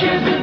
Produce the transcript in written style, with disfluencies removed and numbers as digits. Worship